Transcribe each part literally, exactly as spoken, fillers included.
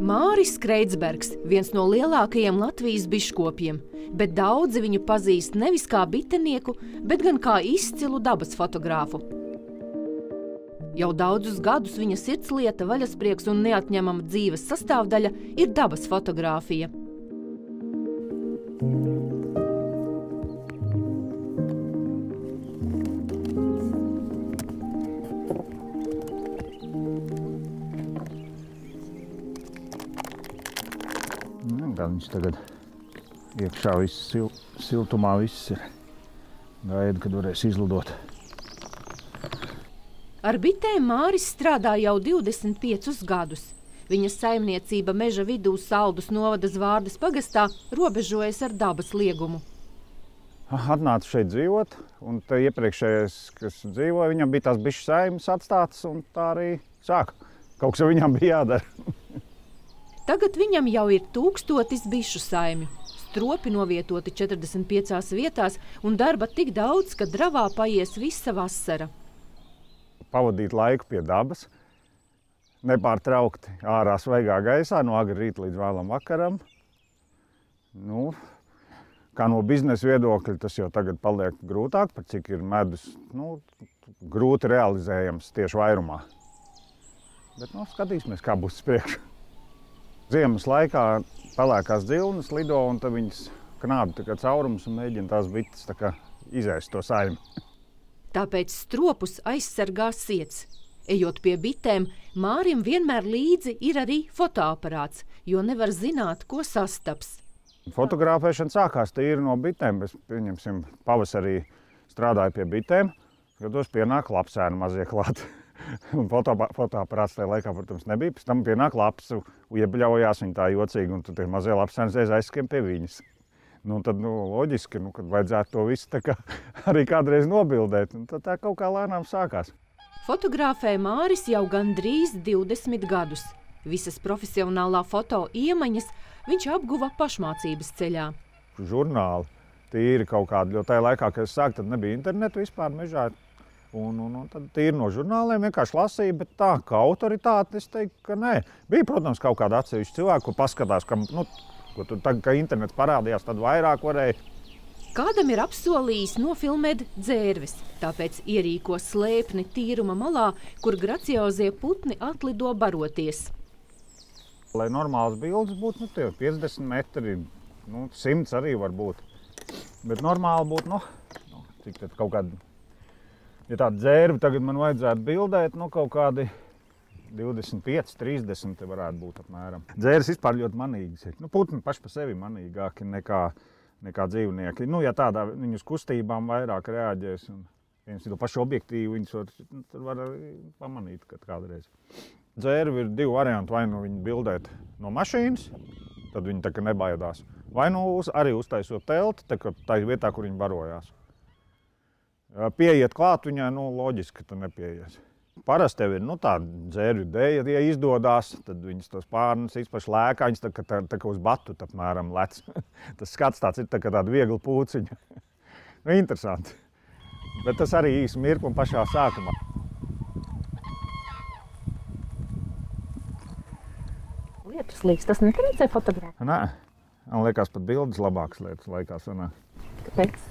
Māris Kreicbergs – viens no lielākajiem Latvijas biškopiem, bet daudzi viņu pazīst nevis kā bitenieku, bet gan kā izcilu dabas fotogrāfu. Jau daudzus gadus viņa sirdslieta, vaļasprieks un neatņemama dzīves sastāvdaļa ir dabas fotogrāfija. Viņš tagad iekšā viss sil, siltumā viss ir. Gaida, kad varēs izlidot. Ar bitēm Māris strādā jau divdesmit piecus gadus. Viņa saimniecība meža vidū Saldus novada Zvārdes pagastā robežojas ar dabas liegumu. Atnācu šeit dzīvot, un te iepriekšējais, kas dzīvoja, viņam bija tās bišķi saimas atstātas, un tā arī sāk. Kaut kas viņam bija jādara. Tagad viņam jau ir tūkstotis bišu saimju. Stropi novietoti četrdesmit piecās vietās un darba tik daudz, ka dravā paies visa vasara. Pavadīt laiku pie dabas, nepārtraukti ārā svaigā gaisā, no agri rīta līdz vēlam vakaram. Nu, kā no biznesa viedokļa tas jau tagad paliek grūtāk, par cik ir medus, nu, grūti realizējams tieši vairumā. Bet, nu, skatīsimies, kā būs priekšā. Ziemas laikā pelēkās dzilnes lido, un tad viņas knābi caurumus un mēģina tās bites tā kā izēst to saimi. Tāpēc stropus aizsargā siets. Ejot pie bitēm, Mārim vienmēr līdzi ir arī fotoaparāts, jo nevar zināt, ko sastaps. Fotogrāfēšana sākās tīri no bitēm. Es, pieņemsim, pavasarī strādāju pie bitēm, jo tos pienāk lapsēnu mazie klāt. Un fotoaparāts tajā laikā, protams, nebija. Pēc tam pienāk lapas, iebļaujās viņa tā jocīgi, un tad tie mazie lapsēni reiz aizskrien pie viņas. Nu, tad, nu, loģiski, nu, kad vajadzētu to visu tā kā arī kādreiz nobildēt, un tad tā kaut kā lēnām sākās. Fotogrāfē Māris jau gandrīz divdesmit gadus. Visas profesionālā foto iemaņas viņš apguva pašmācības ceļā. Žurnāli, tīri kaut kādi, jo tajā laikā, kad es sāku, tad nebija internetu vispār mežā. Un, un, un tad tīri no žurnāliem vienkārši lasīja, bet tā, ka autoritāte, es teiktu, ka nē. Bija, protams, kaut kāda atsevišķa cilvēka, ko paskatās, ka, nu, ko tu, tagad, ka internets parādījās, tad vairāk varēja. Kādam ir apsolījis nofilmēt dzērves, tāpēc ierīko slēpni tīruma malā, kur graciozie putni atlido baroties. Lai normāls bildes būtu, nu, tie piecdesmit metri, nu, simts arī var būt. Bet normāli būtu, nu, nu cik tad kaut kādi. Ja tāda dzērve tagad man vajadzētu bildēt, nu kaut kādi divdesmit pieci, trīsdesmit varētu būt apmēram. Dzērves vispār ļoti manīgas ir. Nu, putni paši pa sevi manīgāki nekā, nekā dzīvnieki. Nu, ja tādā viņus kustībām vairāk reaģēs un viens to pašu objektīvu viņus var, nu, var arī pamanīt kādreiz. Dzērve ir divi varianti, vai nu viņu bildēt no mašīnas, tad viņi tā kā nebaidās, vai nu uz, arī uztaisot telti, tā kā tā vietā, kur viņi barojās. Pieiet klāt viņai, nu, loģiski, ka tu nepieies. Parasti tev ir, nu, tā dzērvi dēja, ja izdodās, tad viņas tos pārnes izpaši lēkā, viņas tā kā, tā, tā kā uz batu apmēram lec. Tas skats tāds ir tā kā tāda viegla pūciņa. Nu, interesanti. Bet tas arī īsi mirkli un pašā sākumā. Lietus līgs, tas netrīcē fotogrāfiju? Nē, man liekas pat bildes labākas lietas laikā sanā. Kāpēc?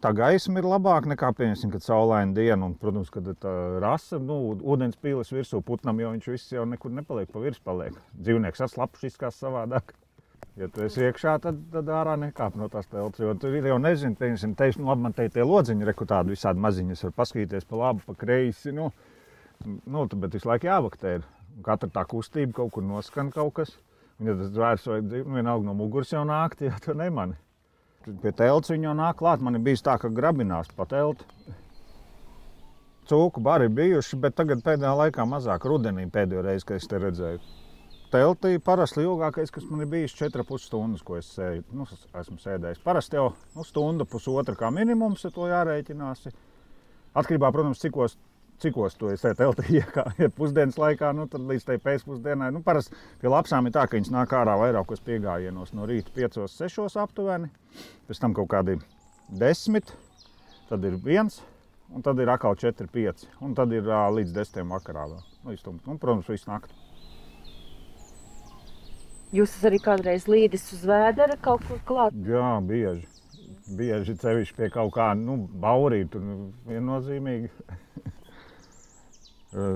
Tā gaisma ir labāka nekā, pieņemsim, kad saulaina diena, un, protams, kad ir tā rasa, nu, ūdens pīles virsū putnam, jo viņš viss jau nekur nepaliek, pa virs paliek. Dzīvnieks atslapši izskās savādāk. Ja tu esi iekšā, tad, tad ārā nekāp no tās telts, jo tur ir jau nezinu, pieņemsim, teiks, nu, labi, man te tie lodziņi, reku tādi visādi maziņas, var paskatīties pa labu, pa kreisi, nu, nu, bet visu laiku jāvaktē ir. Katra tā kustība kaut kur noskan kaut kas, un, ja tas dvērs vai dzīv, vienalga no muguras jau nākt, ja to nemani. Pie telts viņa jau nāk klāt. Man ir bijis tā, ka grabinās pa telti. Cūku bari bijuši, bet tagad pēdējā laikā mazāk rudenī pēdējo reizi, ka es te redzēju. Teltī parasti ilgākais, kas man ir bijis četras puses stundas, ko es sēju, nu, esmu sēdējis. Parasti jau nu, stunda pusotra kā minimums, ja to jārēķinās. Atkarībā, protams, cikos, cikos to es te teltī iekāju pusdienas laikā, nu, tad līdz tai pēcpusdienai. Nu, parasti pie lapsām ir tā, ka viņas nāk ārā vairākos piegājienos no rīta piecos, sešos aptuveni. Pēc tam kaut kādi desmit, tad ir viens, un tad ir atkal četri pieci, un tad ir uh, līdz desmitiem vakarā vēl. Un, protams, visu nakti. Jūs arī kādreiz līdis uz vēdera kaut kur klāt? Jā, bieži. Bieži cevišķi pie kaut kā, nu, baurīt, un viennozīmīgi.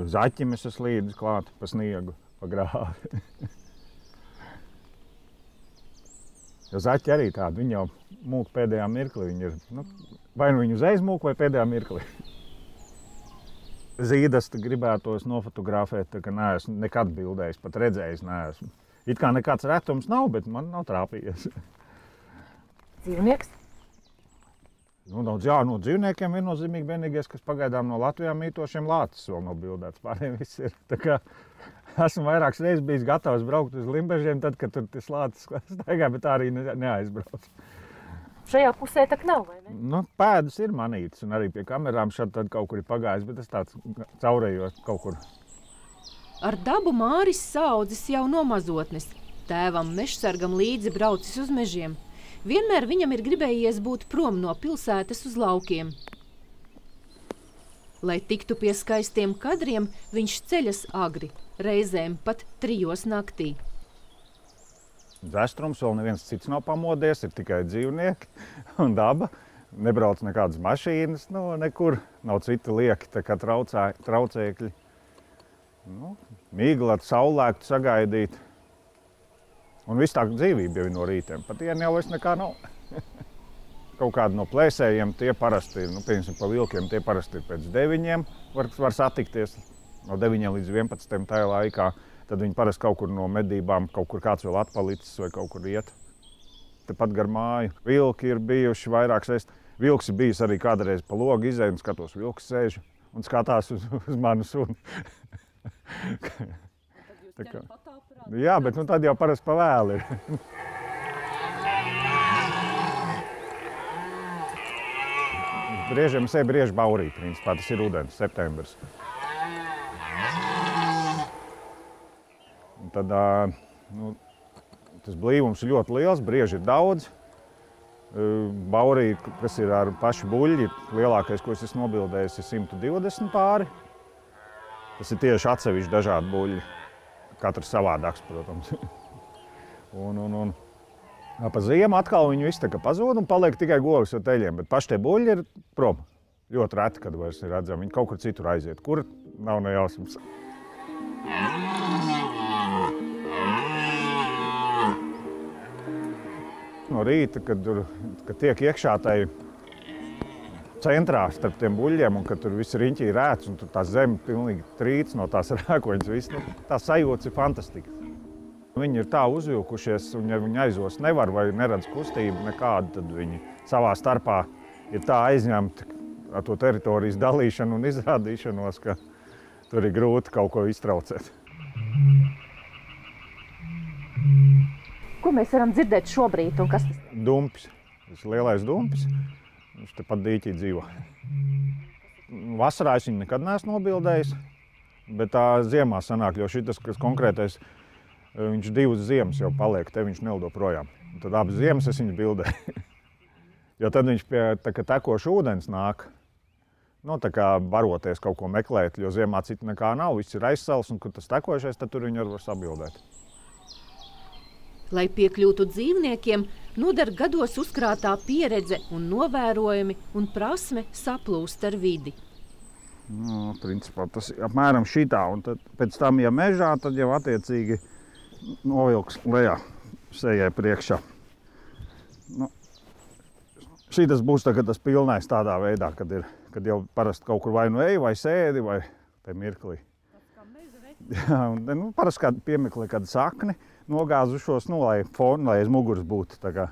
Zaķim es esmu līdis klāt, pa sniegu, pa grāvi. Jo zaķi arī tādi, viņi jau mūk pēdējā mirkli, viņi ir, nu, vai nu viņi uzreiz mūk, vai pēdējā mirkli. Zīdas gribētos nofotografēt, tā ka neesmu nekad bildējis, pat redzējis neesmu. It kā nekāds retums nav, bet man nav trāpījies. Dzīvnieks? Nu, daudz, jā, no dzīvniekiem viennozīmīgi vienīgais, kas pagaidām no Latvijā mītošiem lācis vēl nav bildēts. Pārējiem viss ir. Tā kā esmu vairākas reizes bijis gatavs braukt uz Limbežiem, tad, kad tur tas lācis staigā, bet tā arī neaizbrauc. Šajā pusē tak nav, vai ne? Nu, pēdas ir manītas, un arī pie kamerām šad tad kaut kur ir pagājis, bet es tāds caurējos kaut kur. Ar dabu Māris saudzis jau no mazotnes. Tēvam mežsargam līdzi braucis uz mežiem. Vienmēr viņam ir gribējies būt prom no pilsētas uz laukiem. Lai tiktu pie skaistiem kadriem, viņš ceļas agri, reizēm pat trijos naktī. Dzestrums, vēl neviens cits nav pamodies, ir tikai dzīvnieki un daba. Nebrauc nekādas mašīnas, no nekur nav citi lieki, tā kā traucē, traucēkļi. Nu, mīglāt, saulēktu sagaidīt. Un viss tā dzīvība jau no rītiem. Pat ieni jau vairs nekā nav. Kaut kādi no plēsējiem, tie parasti ir, nu, piemēram, pa vilkiem, tie parasti ir pēc deviņiem. Var, var satikties no deviņiem līdz vienpadsmitiem tajā laikā. Tad viņi parasti kaut kur no medībām, kaut kur kāds vēl atpalicis vai kaut kur iet. Tepat gar māju. Vilki ir bijuši vairākas reizes. Vilks ir bijis arī kādreiz pa logu izēju un skatos, vilks sēž un skatās uz, uz manu suni. Kā... Jā, bet nu tad jau parasti pa vēli ir. Briežiem sevi briež baurī, principā, tas ir rudens, septembris. Un tad, nu, tas blīvums ir ļoti liels, brieži ir daudz. Baurī, kas ir ar pašu buļļi, lielākais, ko es esmu nobildējis, ir simts divdesmit pāri. Tas ir tieši atsevišķi dažādi buļļi. Katrs savādāks, protams. un, un, un. Pa ziemu atkal viņu viss pazūd un paliek tikai govis ar teļiem, bet paši tie buļļi ir prom. Ļoti reti, kad vairs ir redzami. Viņi kaut kur citur aiziet, kur nav nejausmas. No rīta, kad, tur, kad tiek iekšā tai centrā starp tiem buļļiem, un kad tur viss riņķī rēts, un tur tā zeme pilnīgi trīc no tās rēkoņas, viss, nu, tā sajūta ir fantastika. Viņi ir tā uzvilkušies, un ja viņi aizos nevar vai neredz kustību nekādu, tad viņi savā starpā ir tā aizņemti ar to teritorijas dalīšanu un izrādīšanos, ka tur ir grūti kaut ko iztraucēt. Ko mēs varam dzirdēt šobrīd, un kas tas? Dumpis. Tas lielais dumpis. Viņš tepat dīķī dzīvo. Vasarā es viņu nekad neesmu nobildējis, bet tā ziemā sanāk, jo šitas, kas konkrētais, viņš divas ziemas jau paliek, te viņš nelido projām. Un tad abas ziemas es viņu bildēju. Jo tad viņš pie tā, ka tekoši ūdens nāk, nu, tā kā baroties kaut ko meklēt, jo ziemā cita nekā nav, viss ir aizsals, un kad tas tekošais, tad tur viņu var sabildēt. Lai piekļūtu dzīvniekiem, noder gados uzkrātā pieredze un novērojumi un prasme saplūst ar vidi. Nu, principā tas ir apmēram šitā, un tad pēc tam, ja mežā, tad jau attiecīgi novilks lejā, sejai priekšā. Nu, šitas būs tagad tas pilnais tādā veidā, kad, ir, kad jau parasti kaut kur vai nu eju, vai sēdi, vai te mirklī. Jā, un nu, parasti kādu piemeklē kādu sakni, nogāzušos, nu, lai fonu, lai aiz muguras būtu, tā kā,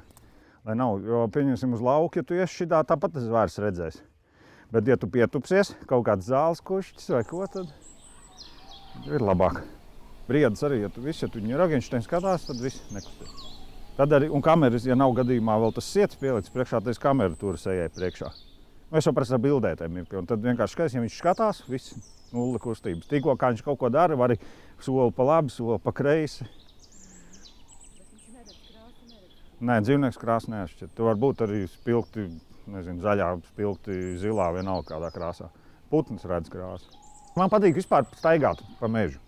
lai nav, jo, pieņemsim, uz lauku, ja tu ieši šitā, tāpat tas vairs redzēs. Bet, ja tu pietupsies, kaut kāds zāles kušķis vai ko, tad ir labāk. Briedas arī, ja tu viss, ja tu viņu Rogenšteins skatās, tad viss nekustē. Tad arī, un kameras, ja nav gadījumā vēl tas siets pielicis priekšā, tad es kameru tur sejai priekšā. Nu, es jau prasu ar bildētēm, un tad vienkārši skaties, ja viņš skatās, viss nulle kustības. Tikko, kā viņš kaut ko dara, var arī soli pa labi, soli pa kreisi. Nē, dzīvnieks krāsu neatšķir. Tu var būt arī spilgti nezinu, zaļā, spilgti, zilā, vienalga kādā krāsā. Putns redz krāsu. Man patīk vispār staigāt pa mežu.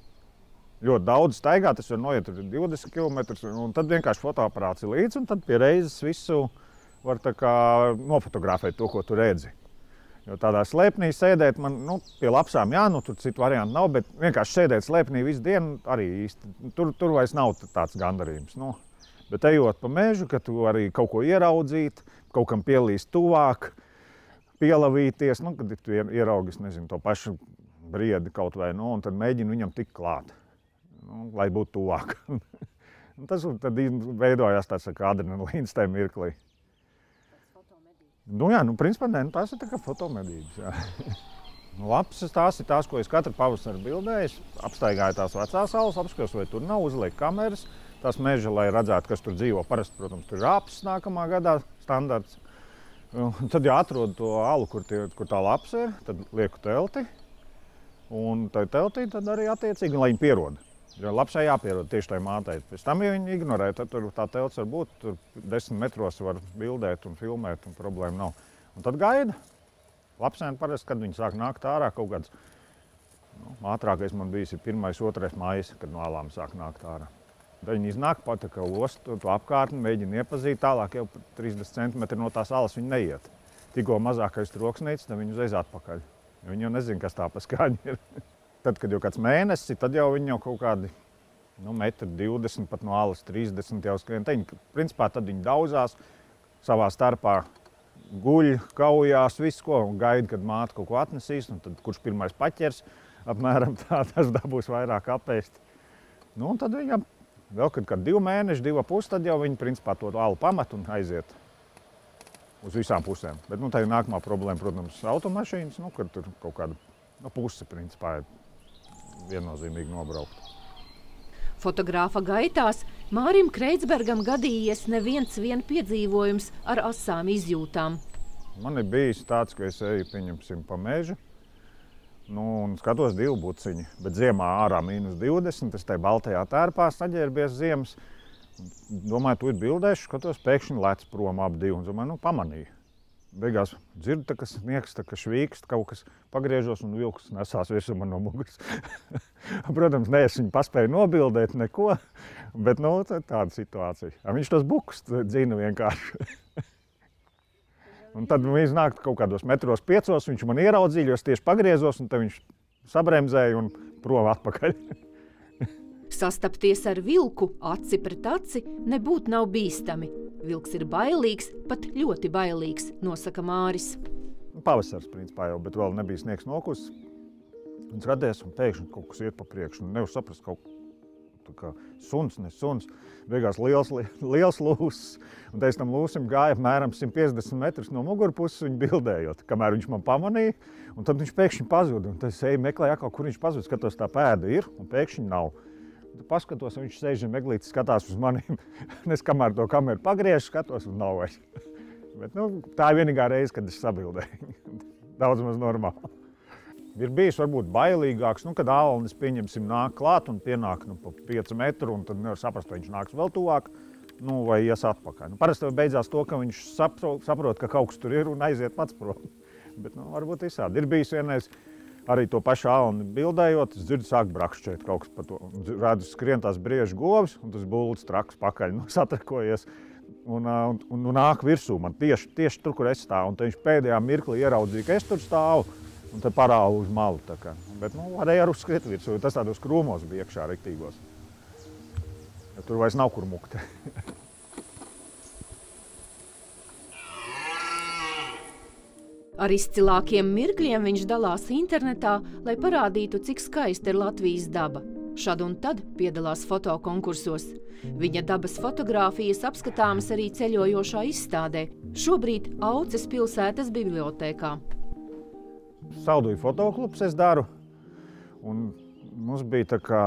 Ļoti daudz staigāt, es varu noiet divdesmit kilometrus, un tad vienkārši fotoaparāts ir līdz, un tad pie reizes visu var tā kā nofotografēt to, ko tu redzi. Jo tādā slēpnī sēdēt man, nu, pie lapsām jā, nu, tur citu variantu nav, bet vienkārši sēdēt slēpnī visu dienu arī īsti, tur, tur vairs nav tāds gandarījums. Nu. Bet ejot pa mežu, ka tu arī kaut ko ieraudzīt, kaut kam pielīst tuvāk, pielavīties, nu, kad tu ieraugi, nezinu, to pašu briedi kaut vai, nu, un tad mēģini viņam tik klāt, nu, lai būtu tuvāk. Tas tad veidojās tāds adrenalīns tajā mirklī. Nu jā, nu principā ne, nu, tās ir tā kā fotomedības, jā. Lapses tās ir tās, ko es katru pavasaru bildēju. Es apstaigāju tās vecās salas, apskos, vai tur nav, uzlieku kameras. Tās meža, lai redzētu, kas tur dzīvo. Parasti, protams, tur ir apses nākamā gadā, standarts. Un tad, ja atrodu to alu, kur, tie, kur tā lapse ir, tad lieku telti. Un tai teltī tad arī attiecīgi, lai viņi pieroda. Jo lapsai jāpierod tieši tai mātei. Pēc tam, ja viņi ignorē, tad tur tā telts var būt, tur desmit metros var bildēt un filmēt, un problēma nav. Un tad gaida. Lapsēm parasti, kad viņi sāk nākt ārā, kaut kāds, nu, ātrākais man bijis ir pirmais, otrais mājas, kad no alām sāk nākt ārā. Tad viņi iznāk pat, ka ostu to apkārtni, mēģina iepazīt, tālāk jau trīsdesmit centimetri no tās alas viņi neiet. Tikko mazākais troksnītis, tad viņi uzreiz atpakaļ. Viņi jau nezina, kas tā pa skaņa ir. Tad, kad jau kāds mēnesis, tad jau viņi jau kaut kādi, nu, metri divdesmit, pat no alas trīsdesmit jau skrien. Viņi, principā, tad viņi daudzās savā starpā, guļ, kaujās, visu ko, un gaida, kad māte kaut ko atnesīs, un tad kurš pirmais paķers, apmēram tā, tas dabūs vairāk apēst. Nu, un tad viņam vēl, kad, kad divi mēneši, divi pusi, tad jau viņi, principā, to alu pamet un aiziet uz visām pusēm. Bet, nu, tā ir nākamā problēma, protams, automašīnas, nu, kad tur kaut kāda, nu, puse, principā, ir viennozīmīgi nobraukt. Fotogrāfa gaitās Mārim Kreicbergam gadījies neviens vien piedzīvojums ar asām izjūtām. Man ir bijis tāds, ka es eju, pieņemsim, pa mežu, nu, un skatos divu buciņu, bet ziemā ārā mīnus divdesmit, es tai baltajā tērpā saģērbies ziemas, domāju, tu ir bildēšu, skatos, pēkšņi lec prom ap divu, un domāju, nu, pamanīju. Beigās dzirdu, tā, kas nieks, tā, kas švīkst, kaut kas pagriežos un vilks nesās visu man no mugas. Protams, ne, es viņu paspēju nobildēt neko, bet, nu, tāda situācija. Viņš tos bukus dzina vienkārši. Un tad viņš nāk kaut kādos metros piecos, viņš man ieraudzīja, es tieši pagriezos, un tad viņš sabremzēja un prov atpakaļ. Sastapties ar vilku aci pret aci nebūt nav bīstami. Vilks ir bailīgs, pat ļoti bailīgs, nosaka Māris. Pavasars, principā jau, bet vēl nebija sniegs nokusis. Un skaties, un pēkšņi kaut kas iet pa priekšu, un nevar saprast kaut kā suns, ne suns. Beigās liels, liels lūsis, un teiz tam lūsim gāja apmēram simt piecdesmit metrus no mugurpuses viņu bildējot, kamēr viņš man pamanīja, un tad viņš pēkšņi pazuda, un tad es eju meklēju atkal, kur viņš pazuda, skatos, tā pēda ir, un pēkšņi nav. Paskatos, un viņš sēž un meglītis skatās uz maniem. Es kamēr to kameru pagriežu, skatos, un nav vairs. Bet, nu, tā ir vienīgā reize, kad es sabildēju. Daudz maz normāli. Ir bijis varbūt bailīgāks, nu, kad ālnis, pieņemsim, nāk klāt un pienāk, nu, pa pieci metri, un tad nevar saprast, vai viņš nāks vēl tuvāk, nu, vai ies atpakaļ. Nu, parasti beidzās to, ka viņš saprot, saprot, ka kaut kas tur ir un aiziet pats prom. Bet, nu, varbūt visādi. Ir bijis vienreiz, arī to pašu alni bildējot, es dzirdu, sāk brakšķēt kaut kas par to. Redzu, skrien tās briežu govs, un tas bulds traks pakaļ, nu, satrakojies. Un, un, un, un nāk virsū man tieši, tieši tur, kur es stāvu. Un tad viņš pēdējā mirklī ieraudzīja, ka es tur stāvu, un tad parāvu uz malu tā kā. Bet, nu, varēja arī skriet virsū, jo tas tādos krūmos bija iekšā riktīgos. Ja tur vairs nav kur mukt. Ar izcilākiem mirkļiem viņš dalās internetā, lai parādītu, cik skaista ir Latvijas daba. Šad un tad piedalās fotokonkursos. Viņa dabas fotogrāfijas apskatāmas arī ceļojošā izstādē. Šobrīd Auces pilsētas bibliotēkā. Salduju fotoklubs es daru. Un mums bija tā kā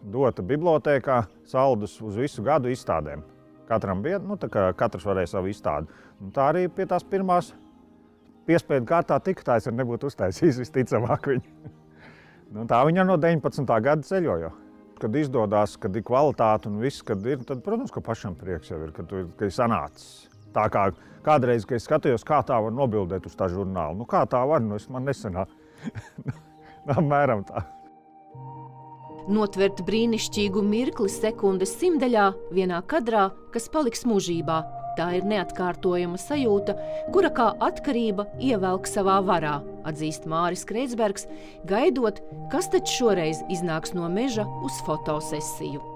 dota bibliotēkā Saldus uz visu gadu izstādēm. Katram bija, nu, tā kā katrs varēja savu izstādi. Un tā arī pie tās pirmās piespēdu kārtā tika, tā es arī nebūtu uztaisījis visticamāk viņu. Nu, tā viņa no deviņpadsmitā gada ceļoja. Kad izdodās, kad ir kvalitāte un viss, kad ir, tad, protams, ka pašam prieks jau ir, ka tu, ka ir sanācis. Tā kā kādreiz, kad es skatījos, kā tā var nobildēt uz tā žurnāla. Nu kā tā var, nu es man nesenā. Apmēram tā. Notvert brīnišķīgu mirkli sekundes simdeļā, vienā kadrā, kas paliks mūžībā. Tā ir neatkārtojama sajūta, kura kā atkarība ievelk savā varā, atzīst Māris Kreicbergs, gaidot, kas taču šoreiz iznāks no meža uz fotosesiju.